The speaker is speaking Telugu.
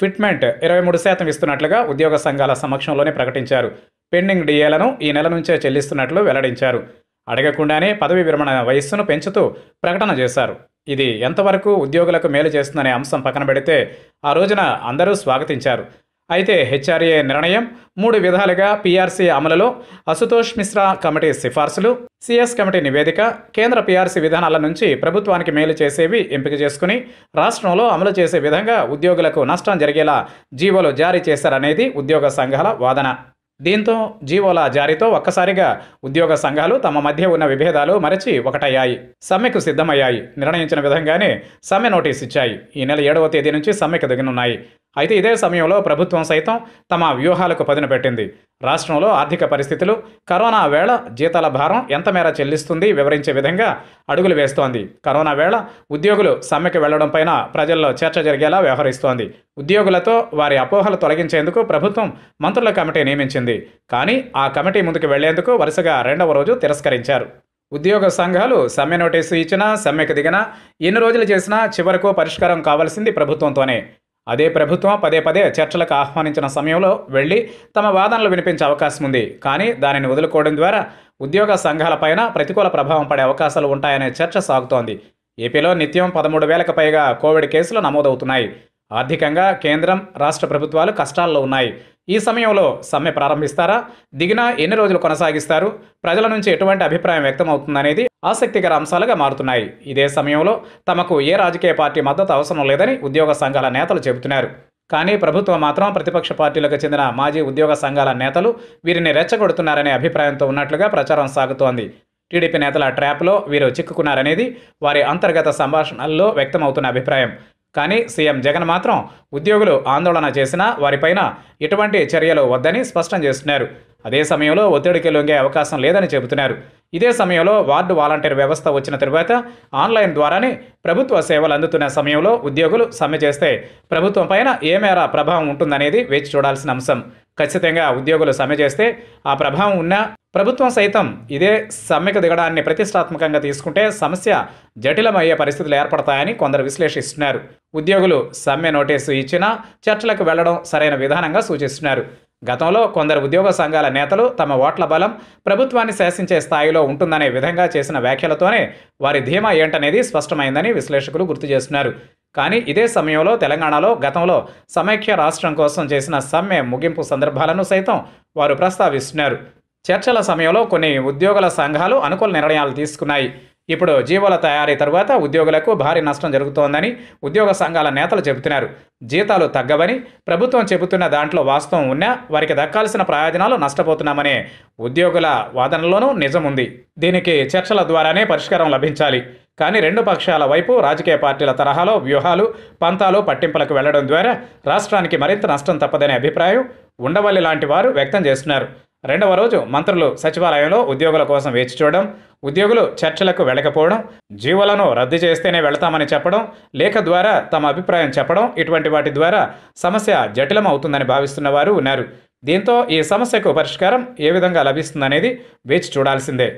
ఫిట్మెంట్ 23% ఇస్తున్నట్లుగా ఉద్యోగ సంఘాల సమక్షంలోనే ప్రకటించారు. పెండింగ్ డిఏలను ఈ నెల నుంచే చెల్లిస్తున్నట్లు వెల్లడించారు. అడగకుండానే పదవి విరమణ వయస్సును పెంచుతూ ప్రకటన చేశారు. ఇది ఎంతవరకు ఉద్యోగులకు మేలు చేస్తుందనే అంశం పక్కన పెడితే ఆ రోజున అందరూ స్వాగతించారు. అయితే హెచ్ఆర్ఏ నిర్ణయం, 3 విధాలుగా పీఆర్సీ అమలులో అశుతోష్ మిశ్రా కమిటీ సిఫార్సులు, సిఎస్ కమిటీ నివేదిక, కేంద్ర పీఆర్సీ విధానాల నుంచి ప్రభుత్వానికి మేలు చేసేవి ఎంపిక చేసుకుని రాష్ట్రంలో అమలు చేసే విధంగా ఉద్యోగులకు నష్టం జరిగేలా జీవోలు జారీ చేశారనేది ఉద్యోగ సంఘాల వాదన. దీంతో జీవోల జారీతో ఒక్కసారిగా ఉద్యోగ సంఘాలు తమ మధ్య ఉన్న విభేదాలు మరచి ఒకటయ్యాయి. సమ్మెకు సిద్ధమయ్యాయి. నిర్ణయించిన విధంగానే సమ్మె నోటీస్ ఇచ్చాయి. ఈ నెల 7వ తేదీ నుంచి సమ్మెకు దిగనున్నాయి. అయితే ఇదే సమయంలో ప్రభుత్వం సైతం తమ వ్యూహాలకు పదును పెట్టింది. రాష్ట్రంలో ఆర్థిక పరిస్థితులు, కరోనా వేళ జీతాల భారం ఎంత మేర చెల్లిస్తుంది వివరించే విధంగా అడుగులు వేస్తోంది. కరోనా వేళ ఉద్యోగులు సమ్మెకు వెళ్లడం పైన ప్రజల్లో చర్చ జరిగేలా వ్యవహరిస్తోంది. ఉద్యోగులతో వారి అపోహలు తొలగించేందుకు ప్రభుత్వం మంత్రుల కమిటీ నియమించింది. కానీ ఆ కమిటీ ముందుకు వెళ్లేందుకు వరుసగా 2వ రోజు తిరస్కరించారు. ఉద్యోగ సంఘాలు సమ్మె నోటీసు ఇచ్చినా, సమ్మెకు దిగినా, ఎన్ని రోజులు చేసినా చివరకు పరిష్కారం కావాల్సింది ప్రభుత్వంతోనే. అదే ప్రభుత్వం పదే చర్చలకు ఆహ్వానించిన సమయంలో వెళ్ళి తమ వాదనలు వినిపించే అవకాశం ఉంది. కానీ దానిని వదులుకోవడం ద్వారా ఉద్యోగ సంఘాలపైన ప్రతికూల ప్రభావం పడే అవకాశాలు ఉంటాయనే చర్చ సాగుతోంది. ఏపీలో నిత్యం 13,000కు పైగా కోవిడ్ కేసులు నమోదవుతున్నాయి. ఆర్థికంగా కేంద్రం, రాష్ట్ర ప్రభుత్వాలు కష్టాల్లో ఉన్నాయి. ఈ సమయంలో సమ్మె ప్రారంభిస్తారా? దిగినా ఎన్ని రోజులు కొనసాగిస్తారు? ప్రజల నుంచి ఎటువంటి అభిప్రాయం వ్యక్తమవుతుందనేది ఆసక్తికర అంశాలుగా మారుతున్నాయి. ఇదే సమయంలో తమకు ఏ రాజకీయ పార్టీ మద్దతు అవసరం లేదని ఉద్యోగ సంఘాల నేతలు చెబుతున్నారు. కానీ ప్రభుత్వం మాత్రం ప్రతిపక్ష పార్టీలకు చెందిన మాజీ ఉద్యోగ సంఘాల నేతలు వీరిని రెచ్చగొడుతున్నారనే అభిప్రాయంతో ఉన్నట్లుగా ప్రచారం సాగుతోంది. టీడీపీ నేతల ట్రాప్లో వీరు చిక్కుకున్నారనేది వారి అంతర్గత సంభాషణల్లో వ్యక్తమవుతున్న అభిప్రాయం. కానీ సీఎం జగన్ మాత్రం ఉద్యోగులు ఆందోళన చేసినా వారిపైన ఎటువంటి చర్యలు వద్దని స్పష్టం చేస్తున్నారు. అదే సమయంలో ఒత్తిడికి లొంగే అవకాశం లేదని చెబుతున్నారు. ఇదే సమయంలో వార్డు వాలంటీర్ వ్యవస్థ వచ్చిన తరువాత ఆన్లైన్ ద్వారానే ప్రభుత్వ సేవలు అందుతున్న సమయంలో ఉద్యోగులు సమ్మె చేస్తే ప్రభుత్వం పైన ఏ మేర ప్రభావం ఉంటుందనేది వేచి చూడాల్సిన అంశం. ఖచ్చితంగా ఉద్యోగులు సమ్మె చేస్తే ఆ ప్రభావం ఉన్నా ప్రభుత్వం సైతం ఇదే సమ్మెకు దిగడాన్ని ప్రతిష్టాత్మకంగా తీసుకుంటే సమస్య జటిలమయ్యే పరిస్థితులు ఏర్పడతాయని కొందరు విశ్లేషిస్తున్నారు. ఉద్యోగులు సమ్మె నోటీసు ఇచ్చినా చర్చలకు వెళ్లడం సరైన విధానంగా సూచిస్తున్నారు. గతంలో కొందరు ఉద్యోగ సంఘాల నేతలు తమ ఓట్ల బలం ప్రభుత్వాన్ని శాసించే స్థాయిలో ఉంటుందనే విధంగా చేసిన వ్యాఖ్యలతోనే వారి ధీమా ఏంటనేది స్పష్టమైందని విశ్లేషకులు గుర్తు చేస్తున్నారు. కానీ ఇదే సమయంలో తెలంగాణలో గతంలో సమైక్య రాష్ట్రం కోసం చేసిన సమ్మె ముగింపు సందర్భాలను సైతం వారు ప్రస్తావిస్తున్నారు. చర్చల సమయంలో కొన్ని ఉద్యోగుల సంఘాలు అనుకూల నిర్ణయాలు తీసుకున్నాయి. ఇప్పుడు జీవోల తయారీ తర్వాత ఉద్యోగులకు భారీ నష్టం జరుగుతోందని ఉద్యోగ సంఘాల నేతలు చెబుతున్నారు. జీతాలు తగ్గవని ప్రభుత్వం చెబుతున్న దాంట్లో వాస్తవం ఉన్నా వారికి దక్కాల్సిన ప్రయోజనాలు నష్టపోతున్నామనే ఉద్యోగుల వాదనలోనూ నిజముంది. దీనికి చర్చల ద్వారానే పరిష్కారం లభించాలి. కానీ 2 పక్షాల వైపు రాజకీయ పార్టీల తరహాలో వ్యూహాలు, పంతాలు, పట్టింపులకు వెళ్లడం ద్వారా రాష్ట్రానికి మరింత నష్టం తప్పదనే అభిప్రాయం ఉండవల్లి లాంటి వారు వ్యక్తం చేస్తున్నారు. 2వ రోజు మంత్రులు సచివాలయంలో ఉద్యోగుల కోసం వేచి చూడడం, ఉద్యోగులు చర్చలకు వెళ్ళకపోవడం, జీవోలను రద్దు చేస్తేనే వెళతామని చెప్పడం, లేఖ ద్వారా తమ అభిప్రాయం చెప్పడం, ఇటువంటి వాటి ద్వారా సమస్య జటిలం అవుతుందని భావిస్తున్న వారు ఉన్నారు. దీంతో ఈ సమస్యకు పరిష్కారం ఏ విధంగా లభిస్తుందనేది వేచి చూడాల్సిందే.